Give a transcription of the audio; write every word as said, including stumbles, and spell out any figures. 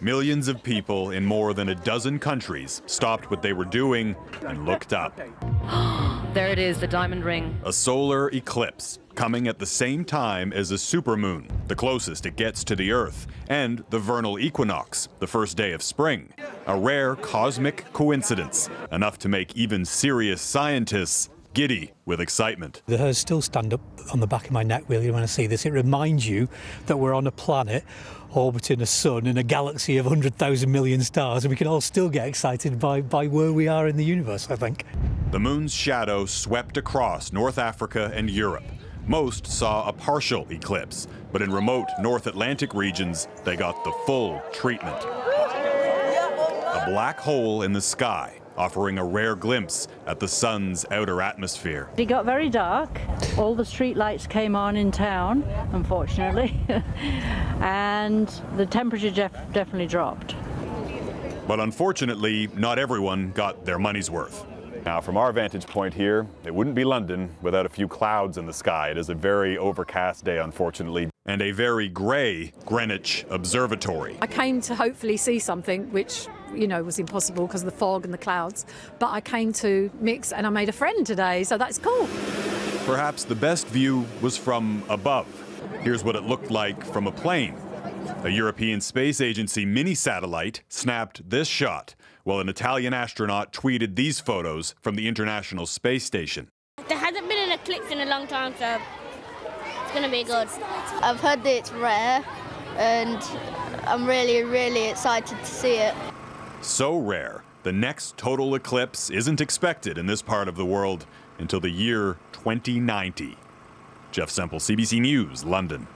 Millions of people in more than a dozen countries stopped what they were doing and looked up. There it is, the diamond ring. A solar eclipse coming at the same time as a supermoon, the closest it gets to the Earth, and the vernal equinox, the first day of spring. A rare cosmic coincidence, enough to make even serious scientists giddy with excitement. The hairs still stand up on the back of my neck, William, when I see this. It reminds you that we're on a planet orbiting a sun in a galaxy of one hundred thousand million stars, and we can all still get excited by, by where we are in the universe, I think. The moon's shadow swept across North Africa and Europe. Most saw a partial eclipse, but in remote North Atlantic regions, they got the full treatment. A black hole in the sky, offering a rare glimpse at the sun's outer atmosphere. It got very dark. All the street lights came on in town, unfortunately, and the temperature definitely dropped. But unfortunately, not everyone got their money's worth. Now, from our vantage point here, it wouldn't be London without a few clouds in the sky. It is a very overcast day, unfortunately. And a very grey Greenwich Observatory. I came to hopefully see something, which, you know, was impossible because of the fog and the clouds. But I came to mix and I made a friend today, so that's cool. Perhaps the best view was from above. Here's what it looked like from a plane. A European Space Agency mini-satellite snapped this shot, while an Italian astronaut tweeted these photos from the International Space Station. There hasn't been an eclipse in a long time, so it's going to be good. I've heard that it's rare, and I'm really, really excited to see it. So rare, the next total eclipse isn't expected in this part of the world until the year twenty ninety. Jeff Semple, C B C News, London.